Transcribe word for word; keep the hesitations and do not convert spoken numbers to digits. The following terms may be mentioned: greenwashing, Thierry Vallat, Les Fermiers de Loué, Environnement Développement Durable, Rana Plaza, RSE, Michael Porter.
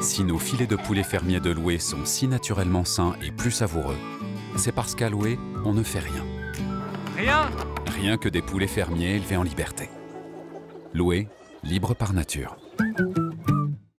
Si nos filets de poulet fermiers de Loué sont si naturellement sains et plus savoureux, c'est parce qu'à Loué, on ne fait rien. Rien ? Rien que des poulets fermiers élevés en liberté. Loué, libre par nature.